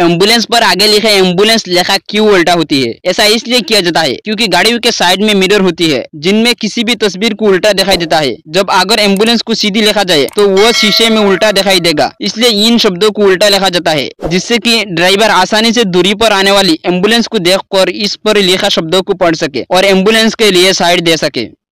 Ambulance पर आगे लिखा एम्बुलेंस लिखा क्यों उल्टा होती है? ऐसा इसलिए किया जाता है क्योंकि गाड़ियों के साइड में मिरर होती है जिनमें किसी भी तस्वीर को उल्टा दिखाई देता है। जब अगर एम्बुलेंस को सीधी लिखा जाए तो वो शीशे में उल्टा दिखाई देगा, इसलिए इन शब्दों को उल्टा लिखा जाता है, जिससे कि ड्राइवर आसानी से दूरी पर आने वाली एम्बुलेंस को देख कर इस पर लिखा शब्दों को पढ़ सके और एम्बुलेंस के लिए साइड दे सके।